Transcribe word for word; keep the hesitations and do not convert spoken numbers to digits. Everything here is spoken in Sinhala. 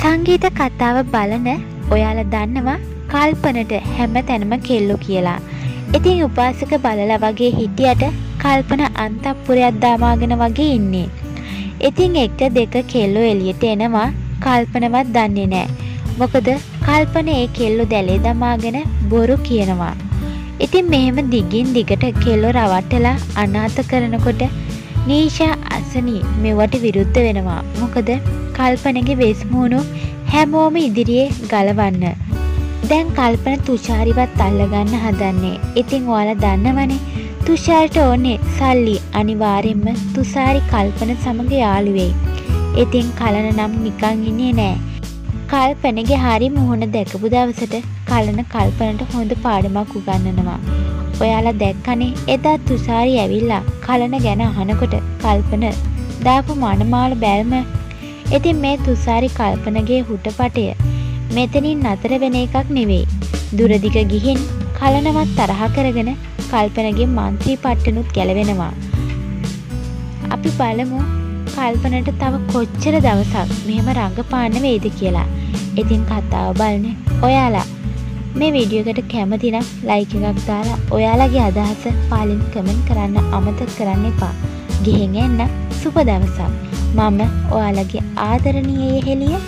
සංගීත කතාව බලන ඔයාලා දන්නවා කල්පනට හැමතැනම කෙල්ලෝ කියලා. ඉතින් උපාසක බලලා වගේ හිටියට කල්පන අන්තපුරයක් දාමාගෙන වගේ ඉන්නේ. ඉතින් එක දෙක කෙල්ලෝ එළියට එනවා කල්පනවත් දන්නේ නැහැ. මොකද කල්පන ඒ කෙල්ලෝ දැලේ දාමාගෙන බොරු කියනවා. ඉතින් මෙහෙම දිගින් දිගට කෙල්ලෝ රවටලා අනාථ කරනකොට නීෂා අසනී මෙවට විරුද්ධ වෙනවා. මොකද කල්පනගේ වෙස්මුණු හැමෝම ඉදිරියේ ගලවන්න. දැන් කල්පන තුෂාරිවත් අල්ලගන්න හදන්නේ. ඉතින් ඔයාලා දන්නවනේ තුෂාරිට ඕනේ සල්ලි. අනිවාර්යෙන්ම තුෂාරි කල්පන සමග යාළු වෙයි. ඉතින් කලන නම් නිකන් ඉන්නේ නෑ. කල්පනගේ හරි මුහුණ දැකපු දවසට කලන කල්පනට හොඳ පාඩමක් උගන්වනවා. ඔයාලා දැක්කනේ එදා තුෂාරි ඇවිල්ලා කලන ගැන අහනකොට කල්පන දාපු මනමාල බැල්ම. ඉතින් මේ තුෂාරි කල්පනගේ හුටපටය මෙතනින් නතර වෙන එකක් නෙවෙයි. දුරදිග ගිහින් කලනවත් තරහ කරගෙන කල්පනගේ මන්ත්‍රී පට්ටනුත් ගැලවෙනවා. අපි බලමු කල්පනට තව කොච්චර දවසක් මෙහෙම රඟපාන්න වෙයිද කියලා. ඉතින් කතාව බලන්න ඔයාලා. මේ වීඩියෝ එකට කැමති නම් ලයික් එකක් දාලා ඔයාලගේ අදහස පාලින් කමෙන්ට් කරන්න අමතක කරන්න එපා. ගිහින් එන්න සුබ දවසක්. මම ඔයාලගේ ආදරණීය යෙහෙළිය.